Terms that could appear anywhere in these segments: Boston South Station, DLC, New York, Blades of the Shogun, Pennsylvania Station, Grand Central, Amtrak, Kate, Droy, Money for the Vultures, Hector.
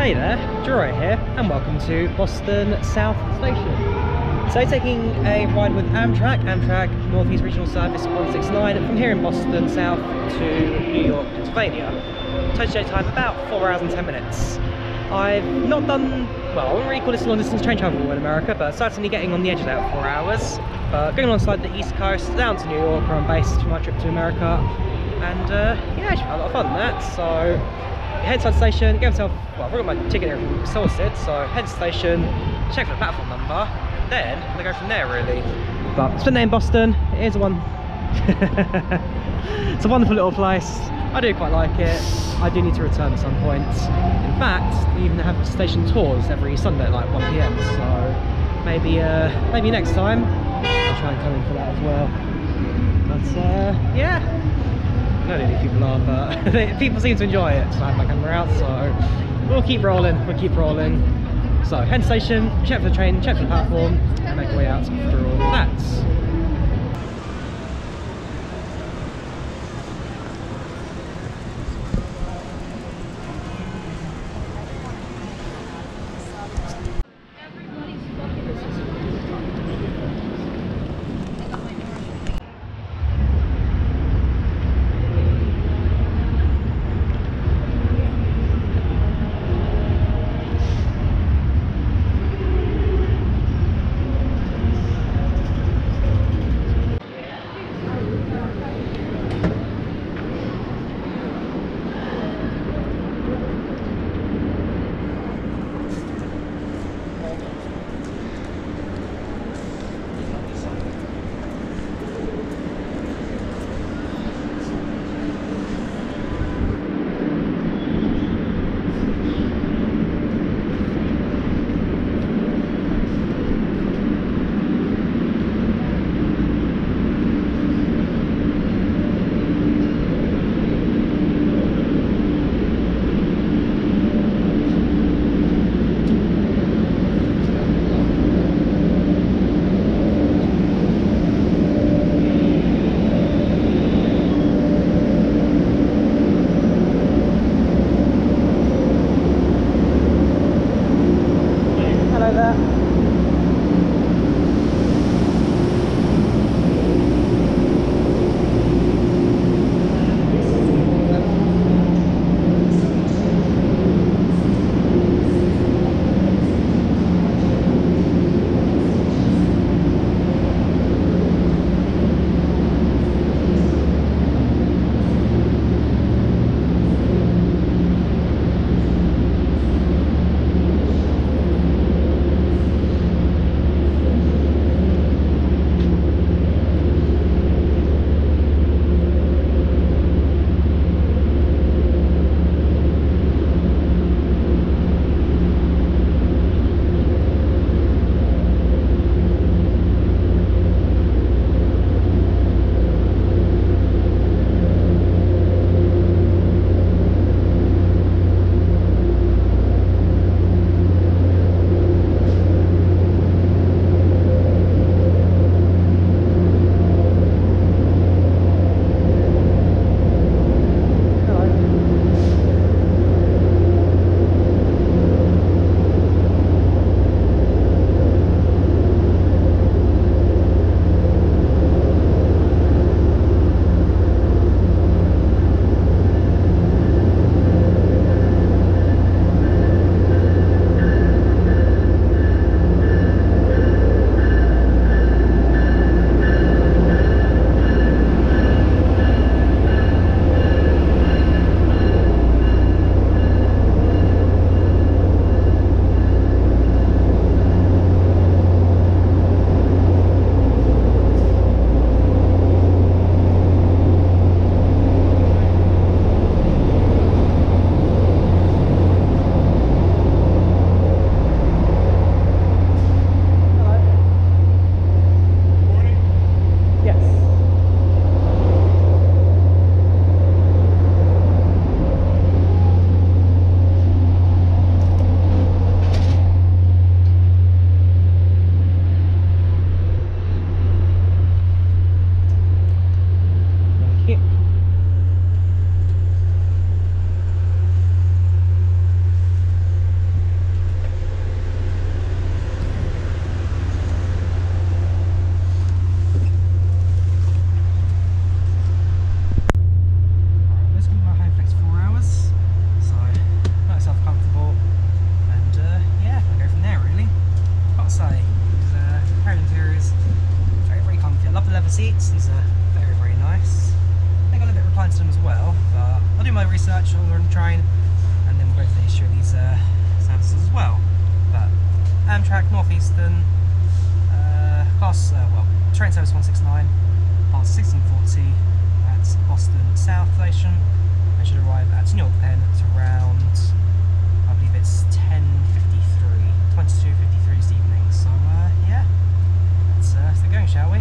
Hey there, Droy here, and welcome to Boston South Station. So taking a ride with Amtrak, Northeast Regional Service 169, from here in Boston South to New York, Pennsylvania. Total journey time about 4 hours and 10 minutes. I've not done, well, I wouldn't really call this long distance train travel in America, but certainly getting on the edge of that 4 hours. But going alongside the East Coast, down to New York, where I'm based for my trip to America. And yeah, it's a lot of fun that, so head to the station, get myself, well, I've got my ticket here from Sourced, so head to the station, check for the platform number, and then I'm gonna go from there really. But it's been there in Boston, it is one. It's a wonderful little place, I do quite like it. I do need to return at some point. In fact, they even have station tours every Sunday at like 1 PM, so maybe next time I'll try and come in for that as well. But yeah. I don't know if people are, but people seem to enjoy it. So I have my camera out, so we'll keep rolling. So head station, check for the train, check for the platform, and make our way out through all that. seats. These are very, very nice. They got a bit of recline to them as well, but I'll do my research on the train and then we'll go for these services as well. But Amtrak, Northeastern, class, well, train service 169, past 1640 at Boston South Station. I should arrive at New York Penn at around, I believe it's 22:53 this evening, so yeah, let's get going, shall we?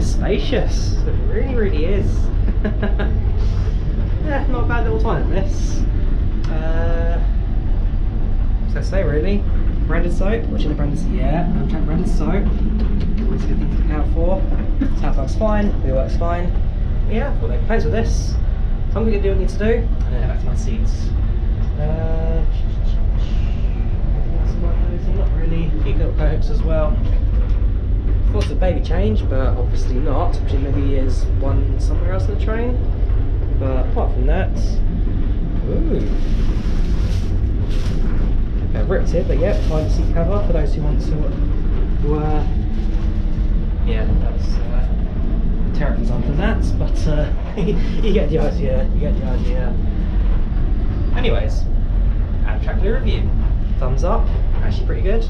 Spacious, it really is. Yeah, not a bad little time at this. What's I say really? Branded soap, watching the branded soap, yeah, Amtrak branded soap. Always a good thing to look out for. Tap works fine, wheel works fine. Yeah, I've got no complaints with this. So I'm going to do what I need to do and then head back to my seats. Not really, a few little coat hooks as well. Of course, the baby change, but obviously not. Actually, maybe is one somewhere else on the train. But apart from that, ooh, a bit ripped here. But yeah, privacy cover for those who want to. Yeah, that was a terrible example of that. But you get the idea. Anyways, Amtrak review. Thumbs up. Actually, pretty good.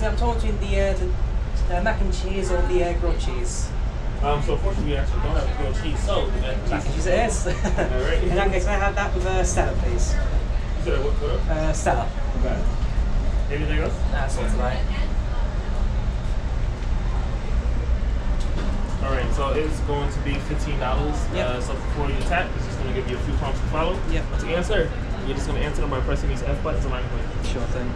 obviously I'm torturing the mac and cheese or the grilled cheese. So unfortunately we actually don't have grilled cheese, so the mac and cheese it is. All right. In that case, can I have that with a salad, please? Sorry, what? Salad. Okay. Anything else? That's all tonight. Alright, so it's going to be $15. Yep. So before you tap, it's just going to give you a few prompts to follow. Yep. To answer, you're just going to answer them by pressing these F buttons along the way. Sure thing.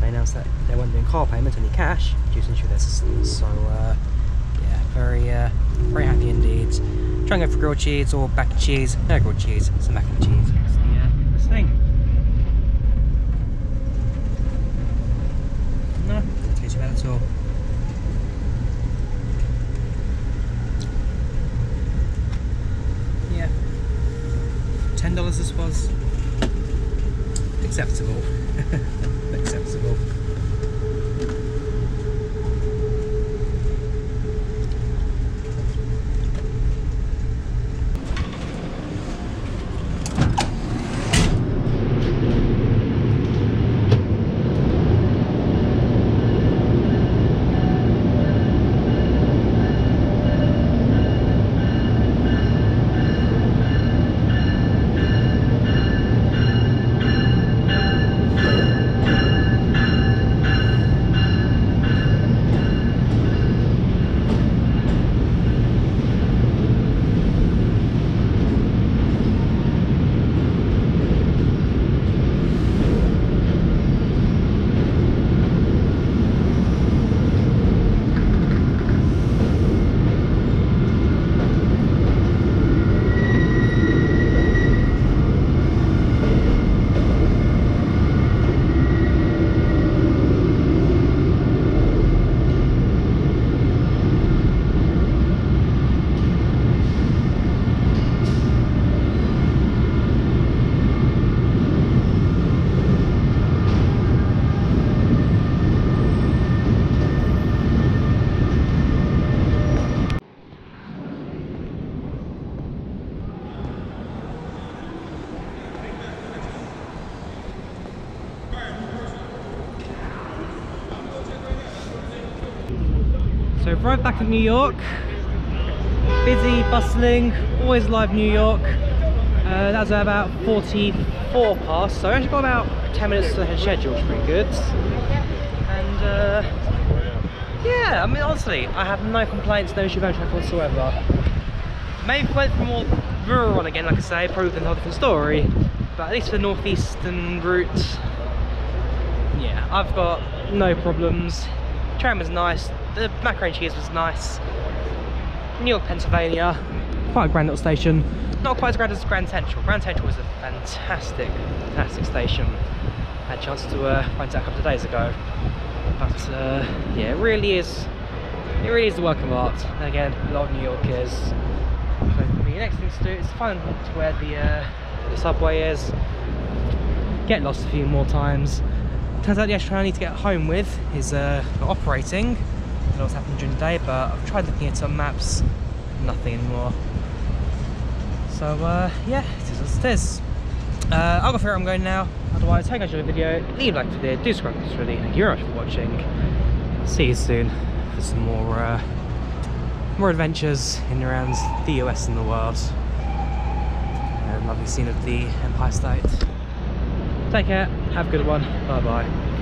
They announced that they weren't doing card payment, only cash, due to issue their systems. So yeah, very happy indeed. Trying to go for grilled cheese or mac and cheese. No grilled cheese, it's the mac and cheese. It's the best thing. No, doesn't taste bad at all. Yeah, $10 this was. Acceptable. Acceptable. So right back in New York, busy, bustling, always live New York. That's about 44 past, so I actually got about 10 minutes ahead of schedule, which is pretty good. And yeah, I mean honestly, I have no complaints, no issue about traffic whatsoever. Maybe if I went for more rural on again, like I say, probably been a whole different story. But at least for the northeastern route, yeah, I've got no problems. Tram was nice, the macaroni and cheese was nice. New York, Pennsylvania, quite a grand little station. Not quite as grand as Grand Central. Grand Central was a fantastic, fantastic station. I had a chance to find out a couple of days ago. But yeah, it really is the work of art. And again, a lot of New Yorkers. So for me, the next thing to do is find where the subway is. Get lost a few more times. Turns out the extra I need to get home with is not operating. I don't know what's happened during the day, but I've tried looking at some maps. Nothing anymore. So yeah, it is what it is. I'll go figure out where I'm going now. Otherwise, hope you enjoyed the video. Leave a like for the video, do subscribe if it's really. Thank you very much for watching. See you soon for some more more adventures in and around the US and the world. And a lovely scene of the Empire State. Take care, have a good one, bye bye.